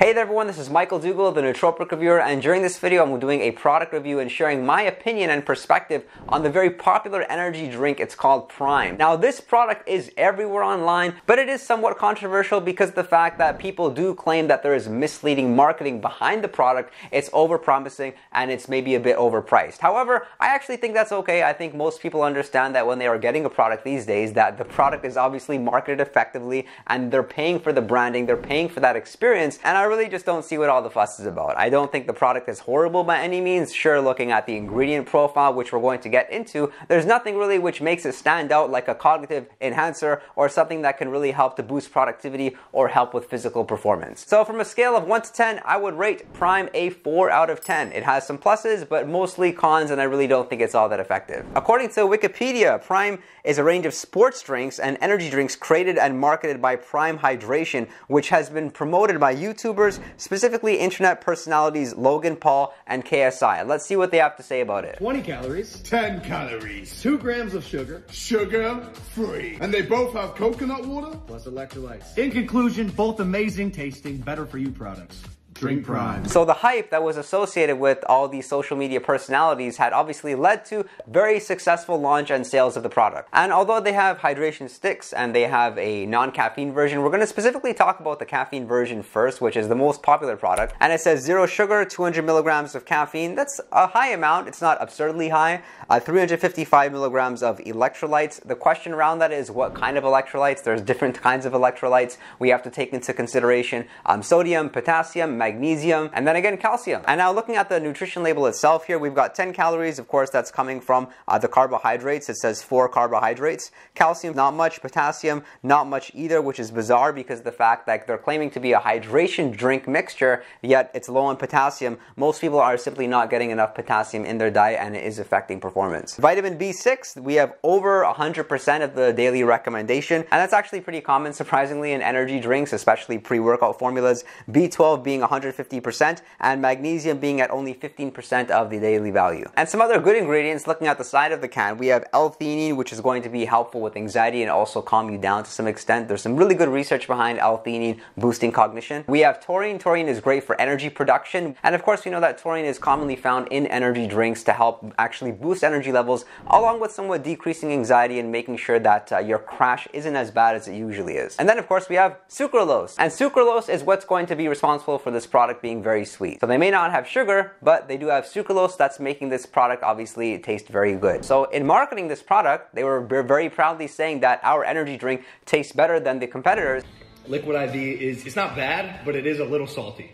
Hey there everyone, this is Michael Dougal, the nootropic reviewer, and during this video I'm doing a product review and sharing my opinion and perspective on the very popular energy drink. It's called Prime. Now this product is everywhere online, but it is somewhat controversial because of the fact that people do claim that there is misleading marketing behind the product, it's overpromising, and it's maybe a bit overpriced. However, I actually think that's okay. I think most people understand that when they are getting a product these days, that the product is obviously marketed effectively and they're paying for the branding, they're paying for that experience, and I really just don't see what all the fuss is about. I don't think the product is horrible by any means. Sure, looking at the ingredient profile, which we're going to get into, there's nothing really which makes it stand out like a cognitive enhancer or something that can really help to boost productivity or help with physical performance. So from a scale of 1 to 10, I would rate Prime a 4 out of 10. It has some pluses, but mostly cons, and I really don't think it's all that effective. According to Wikipedia, Prime is a range of sports drinks and energy drinks created and marketed by Prime Hydration, which has been promoted by YouTubers, specifically internet personalities Logan Paul and KSI. Let's see what they have to say about it. 20 calories, 10 calories, 2 grams of sugar, sugar-free, and they both have coconut water plus electrolytes. In conclusion, both amazing tasting, better for you products. Drink Prime. So the hype that was associated with all these social media personalities had obviously led to very successful launch and sales of the product. And although they have hydration sticks and they have a non-caffeine version, we're going to specifically talk about the caffeine version first, which is the most popular product. And it says 0 sugar, 200 milligrams of caffeine. That's a high amount. It's not absurdly high. 355 milligrams of electrolytes. The question around that is what kind of electrolytes? There's different kinds of electrolytes we have to take into consideration. Sodium, potassium, magnesium, and then again calcium. And now looking at the nutrition label itself here, we've got 10 calories. Of course, that's coming from the carbohydrates. It says 4 carbohydrates. Calcium, not much. Potassium, not much either, which is bizarre because of the fact that they're claiming to be a hydration drink mixture, yet it's low in potassium. Most people are simply not getting enough potassium in their diet, and it is affecting performance. Vitamin B6, we have over 100% of the daily recommendation, and that's actually pretty common, surprisingly, in energy drinks, especially pre-workout formulas. B12 being 150% and magnesium being at only 15% of the daily value. And some other good ingredients, looking at the side of the can, we have L-theanine, which is going to be helpful with anxiety and also calm you down to some extent. There's some really good research behind L-theanine boosting cognition. We have taurine. Taurine is great for energy production. And of course, we know that taurine is commonly found in energy drinks to help actually boost energy levels, along with somewhat decreasing anxiety and making sure that your crash isn't as bad as it usually is. And then of course, we have sucralose. And sucralose is what's going to be responsible for this product being very sweet. So they may not have sugar, but they do have sucralose that's making this product obviously taste very good. So in marketing this product, they were very proudly saying that our energy drink tastes better than the competitors. Liquid IV it's not bad, but it is a little salty.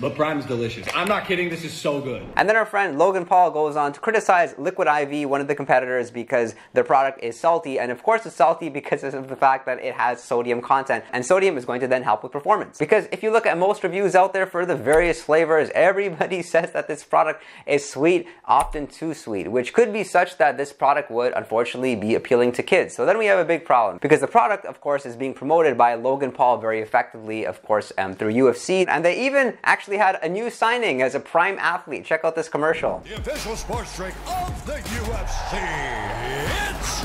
But Prime is delicious. I'm not kidding, this is so good. And then our friend Logan Paul goes on to criticize Liquid IV, one of the competitors, because their product is salty. And of course it's salty because of the fact that it has sodium content. And sodium is going to then help with performance. Because if you look at most reviews out there for the various flavors, everybody says that this product is sweet, often too sweet, which could be such that this product would unfortunately be appealing to kids. So then we have a big problem because the product, of course, is being promoted by Logan Paul very effectively, of course, through UFC. And they even actually had a new signing as a Prime athlete. Check out this commercial. The official sports drink of the UFC, it's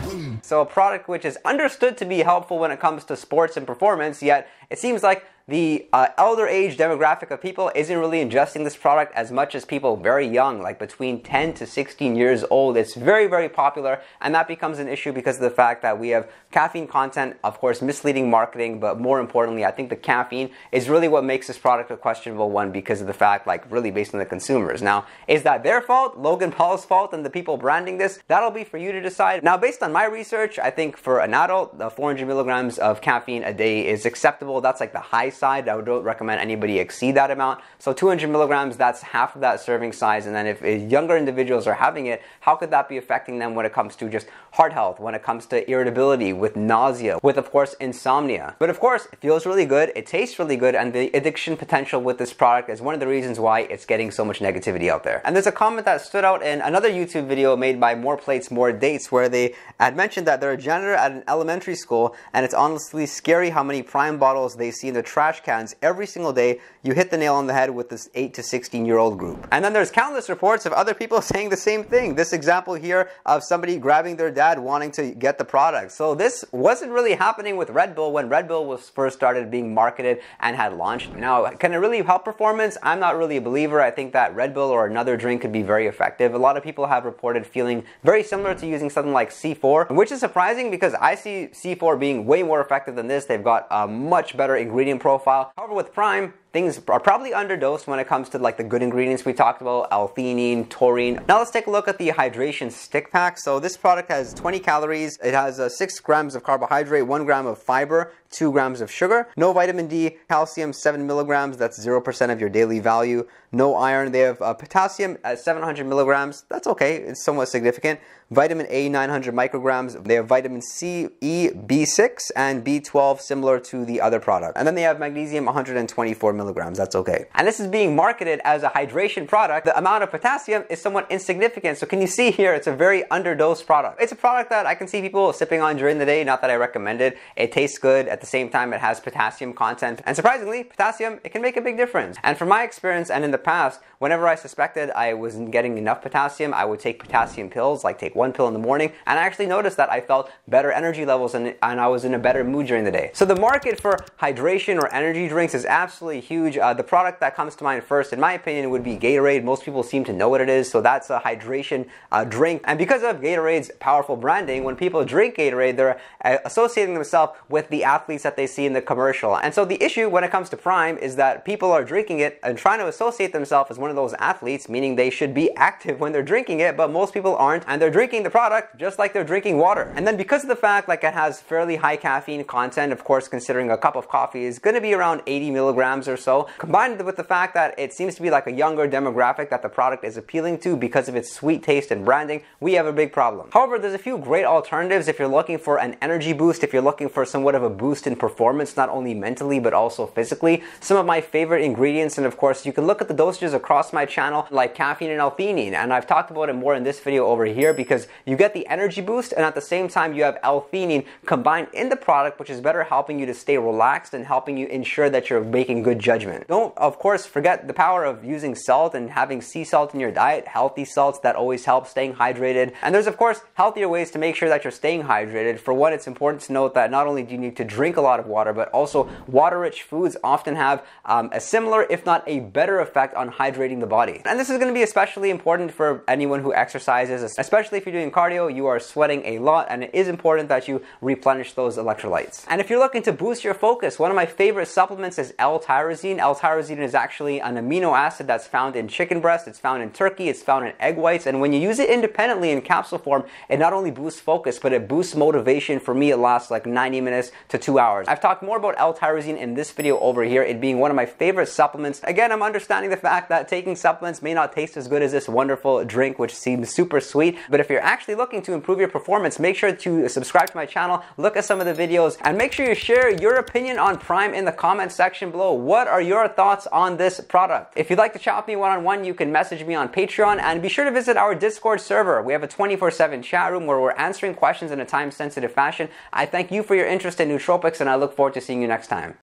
Prime! So a product which is understood to be helpful when it comes to sports and performance, yet it seems like the elder age demographic of people isn't really ingesting this product as much as people very young, like between 10 to 16 years old. It's very popular, and that becomes an issue because of the fact that we have caffeine content, of course misleading marketing, but more importantly, I think the caffeine is really what makes this product a questionable one because of the fact, like really based on the consumers. Now, is that their fault? Logan Paul's fault and the people branding this? That'll be for you to decide. Now, based on my research, I think for an adult, 400 milligrams of caffeine a day is acceptable. That's like the high side. I don't recommend anybody exceed that amount. So 200 milligrams, that's half of that serving size. And then if younger individuals are having it, how could that be affecting them when it comes to just heart health, when it comes to irritability, with nausea, with of course insomnia? But of course, it feels really good, it tastes really good, and the addiction potential with this product is one of the reasons why it's getting so much negativity out there. And there's a comment that stood out in another YouTube video made by More Plates, More Dates, where they had mentioned that they're a janitor at an elementary school, and it's honestly scary how many Prime bottles they see in the trash trash cans every single day, you hit the nail on the head with this 8 to 16-year-old group. And then there's countless reports of other people saying the same thing. This example here of somebody grabbing their dad wanting to get the product. So this wasn't really happening with Red Bull when Red Bull was first started being marketed and had launched. Now, can it really help performance? I'm not really a believer. I think that Red Bull or another drink could be very effective. A lot of people have reported feeling very similar to using something like C4, which is surprising because I see C4 being way more effective than this. They've got a much better ingredient profile. However, with Prime, things are probably underdosed when it comes to like the good ingredients we talked about, L-theanine, taurine. Now let's take a look at the hydration stick pack. So this product has 20 calories. It has 6 grams of carbohydrate, 1 gram of fiber, 2 grams of sugar, no vitamin D, calcium 7 milligrams, that's 0% of your daily value, no iron. They have potassium at 700 milligrams, that's okay, it's somewhat significant. Vitamin A 900 micrograms, they have vitamin C, E, B6, and B12 similar to the other product. And then they have magnesium 124 milligrams, that's okay. And this is being marketed as a hydration product. The amount of potassium is somewhat insignificant, so can you see here, it's a very underdosed product. It's a product that I can see people sipping on during the day, not that I recommend it. It tastes good, at the same time it has potassium content. And surprisingly, potassium, it can make a big difference. And from my experience and in the past, whenever I suspected I wasn't getting enough potassium, I would take potassium pills, like take 1 pill in the morning, and I actually noticed that I felt better energy levels and I was in a better mood during the day. So the market for hydration or energy drinks is absolutely huge. The product that comes to mind first, in my opinion, would be Gatorade. Most people seem to know what it is, so that's a hydration drink. And because of Gatorade's powerful branding, when people drink Gatorade, they're associating themselves with the athletes that they see in the commercial. And so the issue when it comes to Prime is that people are drinking it and trying to associate themselves as one of those athletes, meaning they should be active when they're drinking it, but most people aren't, and they're drinking the product just like they're drinking water. And then because of the fact like it has fairly high caffeine content, of course considering a cup of coffee is going to be around 80 milligrams or so, combined with the fact that it seems to be like a younger demographic that the product is appealing to because of its sweet taste and branding, we have a big problem. However, there's a few great alternatives if you're looking for an energy boost, if you're looking for somewhat of a boost in performance, not only mentally but also physically. Some of my favorite ingredients, and of course you can look at the dosages across my channel, like caffeine and L-theanine, and I've talked about it more in this video over here because you get the energy boost and at the same time you have L-theanine combined in the product, which is better helping you to stay relaxed and helping you ensure that you're making good judgment. Don't of course forget the power of using salt and having sea salt in your diet, healthy salts that always help staying hydrated. And there's of course healthier ways to make sure that you're staying hydrated. For one, it's important to note that not only do you need to drink a lot of water, but also water-rich foods often have a similar, if not a better effect on hydrating the body. And this is going to be especially important for anyone who exercises, especially if you're doing cardio, you are sweating a lot, and it is important that you replenish those electrolytes. And if you're looking to boost your focus, one of my favorite supplements is L-tyrosine. L-tyrosine is actually an amino acid that's found in chicken breast, it's found in turkey, it's found in egg whites, and when you use it independently in capsule form, it not only boosts focus, but it boosts motivation. For me, it lasts like 90 minutes to 2 hours. I've talked more about L-tyrosine in this video over here, it being one of my favorite supplements. Again, I'm understanding the fact that taking supplements may not taste as good as this wonderful drink, which seems super sweet, but if you're actually looking to improve your performance, make sure to subscribe to my channel, look at some of the videos, and make sure you share your opinion on Prime in the comment section below. What are your thoughts on this product? If you'd like to chat with me one-on-one, you can message me on Patreon, and be sure to visit our Discord server. We have a 24/7 chat room where we're answering questions in a time-sensitive fashion. I thank you for your interest in nootropics, and I look forward to seeing you next time.